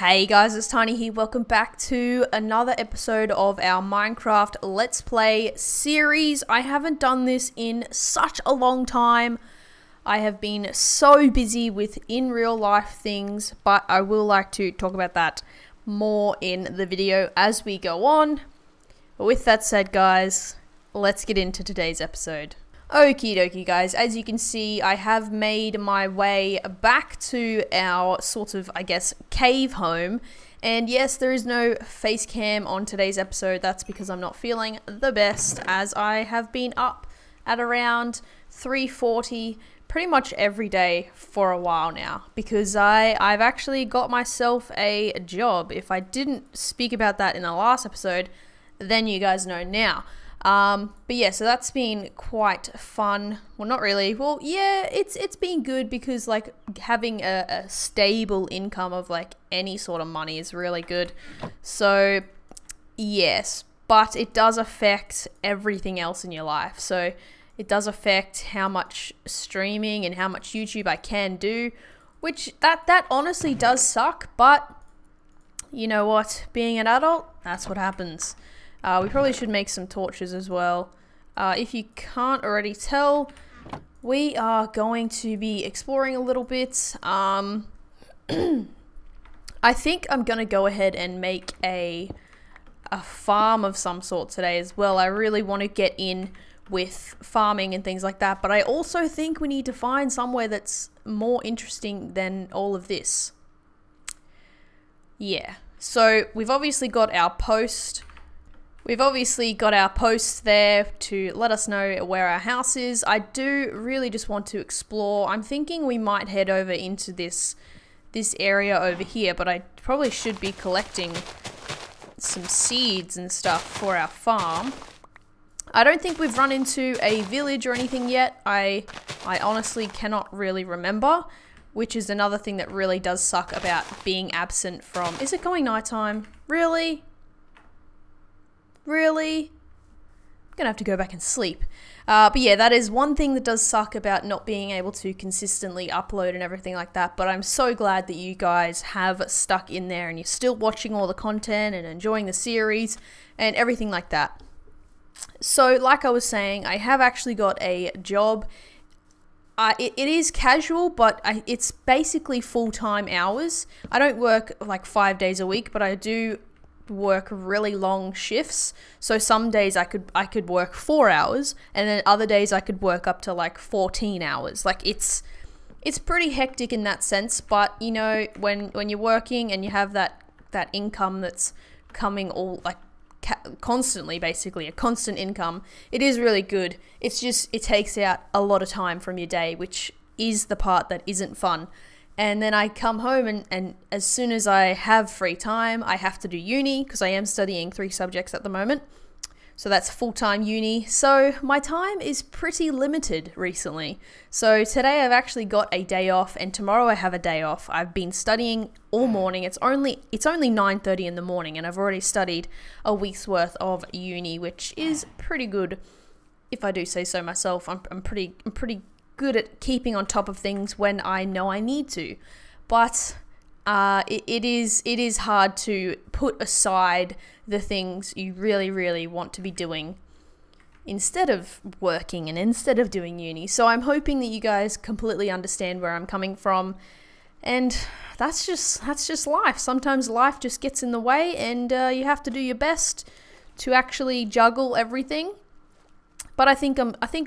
Hey guys, it's Tiny here. Welcome back to another episode of our Minecraft Let's Play series. I haven't done this in such a long time. I have been so busy with in real life things, but I will like to talk about that more in the video as we go on. With that said, guys, let's get into today's episode. Okie dokie guys, as you can see I have made my way back to our sort of, I guess, cave home. And yes, there is no face cam on today's episode. That's because I'm not feeling the best, as I have been up at around 3:40 pretty much every day for a while now, because I've actually got myself a job. If I didn't speak about that in the last episode, then you guys know now. But yeah, so that's been quite fun. Well, not really. Well, yeah, it's been good, because like having a stable income of like any sort of money is really good. So yes, but it does affect everything else in your life. So it does affect how much streaming and how much YouTube I can do, which that honestly does suck. But you know what? Being an adult, that's what happens. We probably should make some torches as well. If you can't already tell, we are going to be exploring a little bit. I think I'm going to go ahead and make a farm of some sort today as well. I really want to get in with farming and things like that, but I also think we need to find somewhere that's more interesting than all of this. Yeah, so we've obviously got our post. We've obviously got our post there to let us know where our house is. I do really just want to explore. I'm thinking we might head over into this area over here, but I probably should be collecting some seeds and stuff for our farm. I don't think we've run into a village or anything yet. I honestly cannot really remember, which is another thing that really does suck about being absent from... Is it going nighttime? Really? Really? I'm gonna have to go back and sleep. But yeah, that is one thing that does suck about not being able to consistently upload and everything like that. But I'm so glad that you guys have stuck in there and you're still watching all the content and enjoying the series and everything like that. So like I was saying, I have actually got a job. It is casual, but it's basically full-time hours. I don't work like 5 days a week, but I do work really long shifts. So some days I could work 4 hours, and then other days I could work up to like 14 hours. Like it's pretty hectic in that sense, but you know, when you're working and you have that income that's coming all like constantly, basically a constant income, it is really good. It's just, it takes out a lot of time from your day, which is the part that isn't fun. And then I come home and as soon as I have free time, I have to do uni, because I am studying 3 subjects at the moment. So that's full-time uni. So my time is pretty limited recently. So today I've actually got a day off, and tomorrow I have a day off. I've been studying all morning. It's only 9:30 in the morning, and I've already studied a week's worth of uni, which is pretty good, if I do say so myself. I'm pretty good at keeping on top of things when I know I need to, but it is hard to put aside the things you really want to be doing instead of working and instead of doing uni. So I'm hoping that you guys completely understand where I'm coming from, and that's just life. Sometimes life just gets in the way, and you have to do your best to actually juggle everything. But I think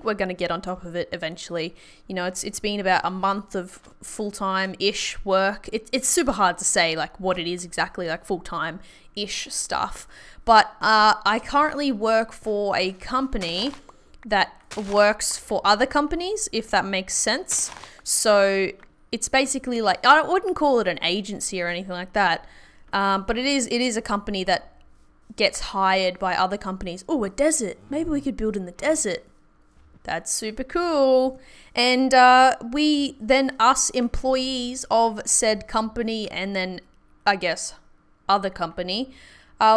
we're going to get on top of it eventually. You know, it's been about a month of full-time-ish work. It's super hard to say like what it is exactly, like full-time-ish stuff. But I currently work for a company that works for other companies, if that makes sense. So it's basically like, I wouldn't call it an agency or anything like that, but it is a company that gets hired by other companies. Oh, a desert. Maybe we could build in the desert. That's super cool. And us employees of said company, and then I guess other company,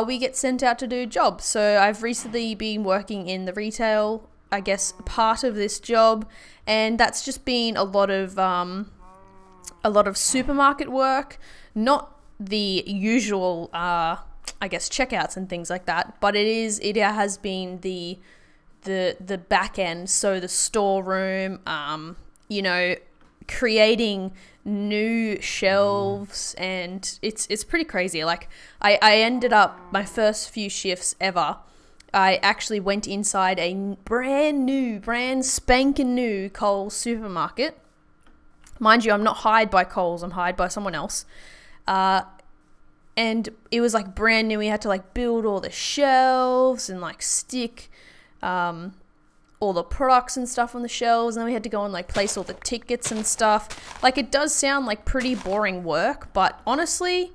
we get sent out to do jobs. So I've recently been working in the retail, I guess, part of this job, and that's just been a lot of supermarket work. Not the usual, I guess, checkouts and things like that. But it is, it has been the back end, so the storeroom, you know, creating new shelves, and it's pretty crazy. Like I ended up my first few shifts ever, I actually went inside a brand spanking new Kohl's supermarket. Mind you, I'm not hired by Kohl's, I'm hired by someone else. And it was like brand new. We had to like build all the shelves and like stick all the products and stuff on the shelves, and then we had to go and like place all the tickets and stuff. Like, it does sound like pretty boring work, but honestly,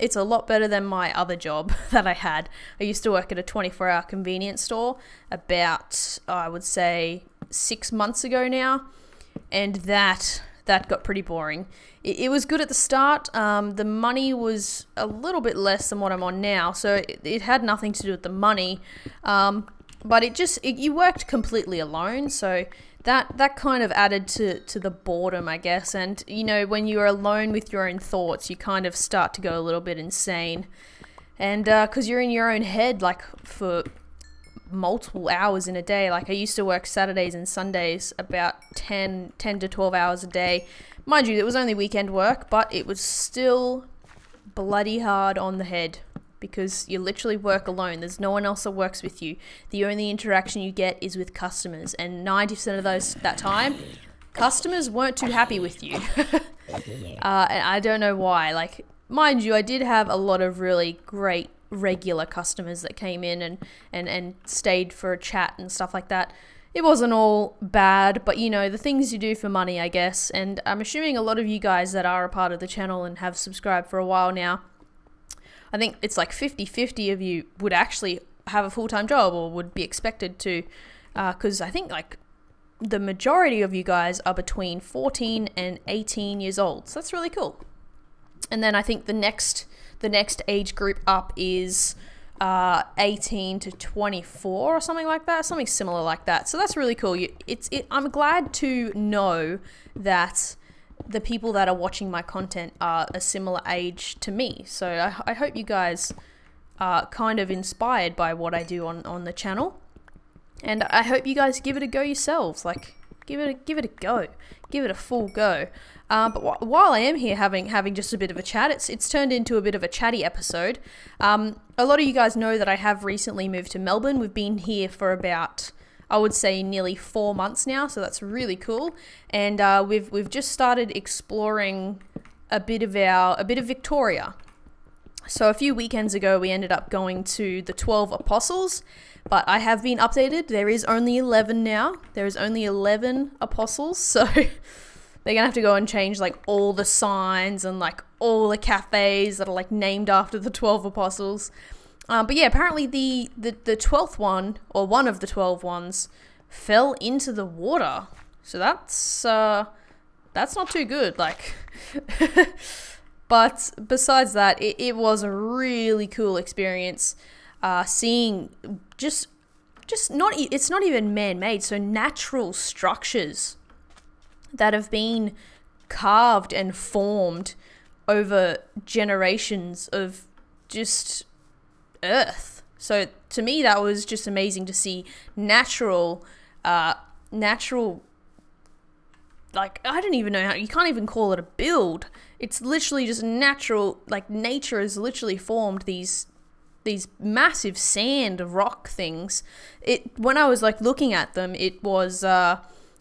it's a lot better than my other job that I had. I used to work at a 24-hour convenience store about, I would say, 6 months ago now, and that got pretty boring. It was good at the start. The money was a little bit less than what I'm on now, so it had nothing to do with the money, but it just, you worked completely alone, so that kind of added to the boredom, I guess. And you know, when you're alone with your own thoughts, you kind of start to go a little bit insane, and because you're in your own head like for multiple hours in a day. Like I used to work Saturdays and Sundays about 10 to 12 hours a day. Mind you, it was only weekend work, but it was still bloody hard on the head because you literally work alone. There's no one else that works with you. The only interaction you get is with customers, and 90% of that time, customers weren't too happy with you. And I don't know why. Like, mind you, I did have a lot of really great regular customers that came in and stayed for a chat and stuff like that. It wasn't all bad, but you know, the things you do for money, I guess. And I'm assuming a lot of you guys that are a part of the channel and have subscribed for a while now, I think it's like 50-50 of you would actually have a full-time job or would be expected to, because I think like the majority of you guys are between 14 and 18 years old, so that's really cool. And then I think the next age group up is 18 to 24 or something like that, something similar like that. So that's really cool. I'm glad to know that the people that are watching my content are a similar age to me. So I hope you guys are kind of inspired by what I do on the channel, and I hope you guys give it a go yourselves. Like, give it a full go. But while I am here having just a bit of a chat, it's turned into a bit of a chatty episode. A lot of you guys know that I have recently moved to Melbourne. We've been here for about, I would say, nearly 4 months now, so that's really cool. And we've just started exploring a bit of Victoria. So a few weekends ago, we ended up going to the 12 Apostles, but I have been updated. There is only 11 now. There is only 11 Apostles, so they're gonna have to go and change like all the signs and like all the cafes that are like named after the 12 Apostles. But yeah, apparently the 12th one, or one of the 12 ones, fell into the water. So that's not too good. Like, but besides that, it was a really cool experience. Seeing just not, it's not even man-made, so natural structures that have been carved and formed over generations of just earth. So to me, that was just amazing to see natural, like, I don't even know how, you can't even call it a build. It's literally just natural, like nature has literally formed these massive sand rock things. When I was like looking at them, it was,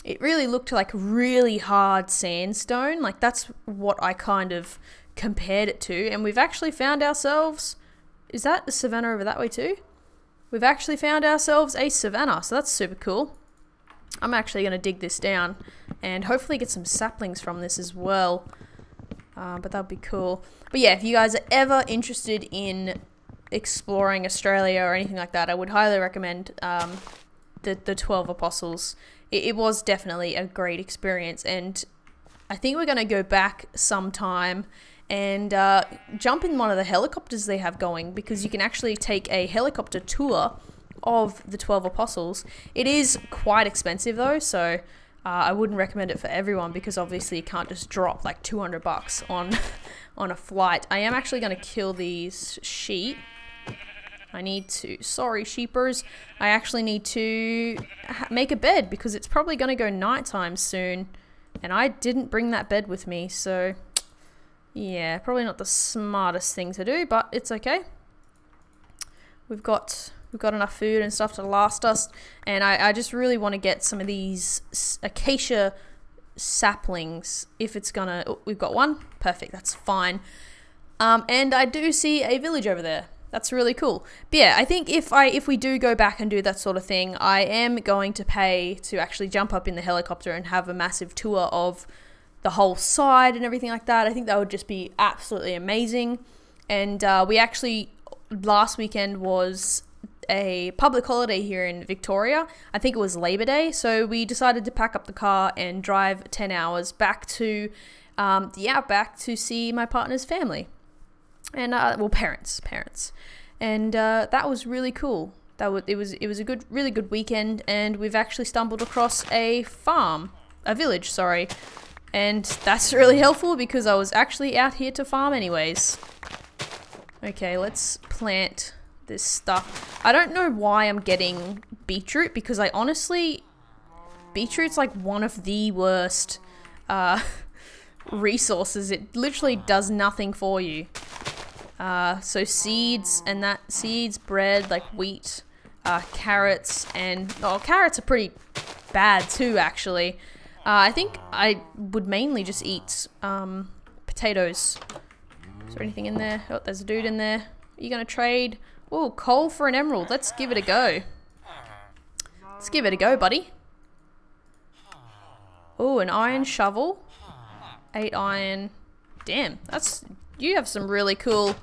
it really looked like really hard sandstone. Like, that's what I kind of compared it to. And we've actually found ourselves, is that the savannah over that way too? We've actually found ourselves a savannah, so that's super cool. I'm actually going to dig this down and hopefully get some saplings from this as well. But that'd be cool. But yeah, if you guys are ever interested in exploring Australia or anything like that, I would highly recommend the 12 Apostles. It was definitely a great experience, and I think we're going to go back sometime and jump in one of the helicopters they have going, because you can actually take a helicopter tour of the 12 Apostles. It is quite expensive though, so I wouldn't recommend it for everyone, because obviously you can't just drop like $200 on on a flight. I am actually going to kill these sheep. I need to, sorry sheepers, I actually need to make a bed because it's probably going to go nighttime soon. And I didn't bring that bed with me, so yeah, probably not the smartest thing to do, but it's okay. We've got enough food and stuff to last us, and I just really want to get some of these acacia saplings if it's gonna... Oh, we've got one. Perfect, that's fine. And I do see a village over there. That's really cool. But yeah, I think if we do go back and do that sort of thing, I am going to pay to actually jump up in the helicopter and have a massive tour of the whole side and everything like that. I think that would just be absolutely amazing. And we actually, last weekend was a public holiday here in Victoria. I think it was Labor Day. So we decided to pack up the car and drive 10 hours back to the outback to see my partner's family. And well, parents, and that was really cool. It was a good, really good weekend, and we've actually stumbled across a village, sorry, and that's really helpful because I was actually out here to farm anyways. Okay, let's plant this stuff. I don't know why I'm getting beetroot because I honestly, beetroot's like one of the worst resources. It literally does nothing for you. So seeds and that, seeds, bread, like wheat, carrots, and, oh, carrots are pretty bad too, actually. I think I would mainly just eat, potatoes. Is there anything in there? Oh, there's a dude in there. Are you gonna trade? Oh, coal for an emerald. Let's give it a go. Let's give it a go, buddy. Oh, an iron shovel. 8 iron. Damn, that's... You have some really cool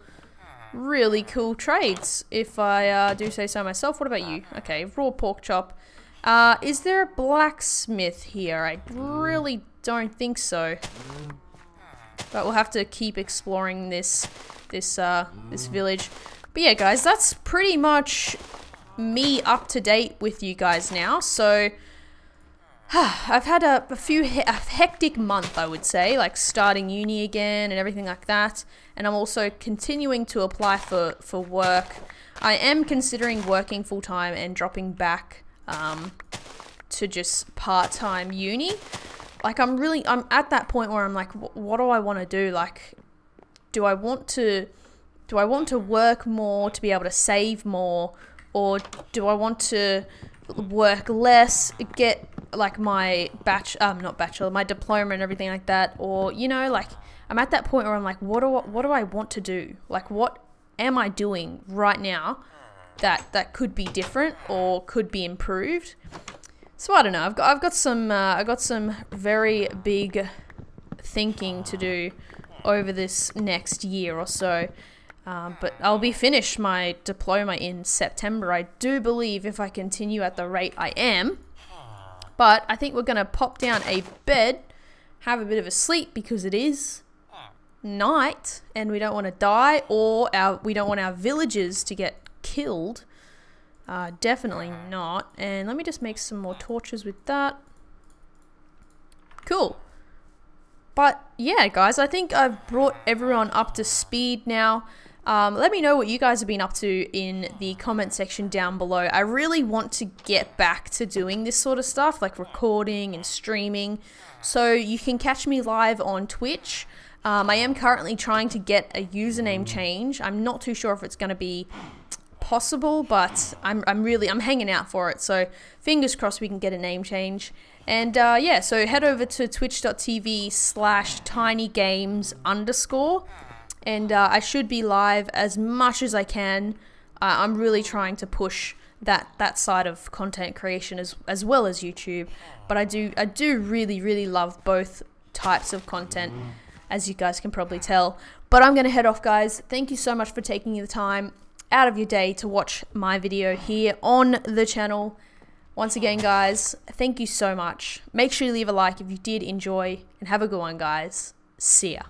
trades, if I do say so myself. What about you? Okay, raw pork chop. Is there a blacksmith here? I really don't think so. But we'll have to keep exploring this village. But yeah, guys, that's pretty much me up to date with you guys now. So I've had a hectic month, I would say, like starting uni again and everything like that, and I'm also continuing to apply for work. I am considering working full-time and dropping back to just part-time uni. Like, I'm at that point where I'm like, what do I want to do? Like, do I want to work more to be able to save more, or do I want to work less, get like my my diploma and everything like that? Or, you know, like, I'm at that point where I'm like, what do I want to do? Like, what am I doing right now that could be different or could be improved? So I don't know. I've got some very big thinking to do over this next year or so. But I'll be finished my diploma in September, I do believe, if I continue at the rate I am. But I think we're going to pop down a bed, have a bit of a sleep because it is night and we don't want to die, or we don't want our villagers to get killed. Definitely not. And let me just make some more torches with that. Cool. But yeah, guys, I think I've brought everyone up to speed now. Let me know what you guys have been up to in the comment section down below. I really want to get back to doing this sort of stuff, like recording and streaming. So you can catch me live on Twitch. I am currently trying to get a username change. I'm not too sure if it's going to be possible, but I'm hanging out for it. So fingers crossed we can get a name change. And yeah, so head over to twitch.tv/tinygames_. And I should be live as much as I can. I'm really trying to push that side of content creation as well as YouTube. But I do really, really love both types of content, as you guys can probably tell. But I'm going to head off, guys. Thank you so much for taking the time out of your day to watch my video here on the channel. Once again, guys, thank you so much. Make sure you leave a like if you did enjoy, and have a good one, guys. See ya.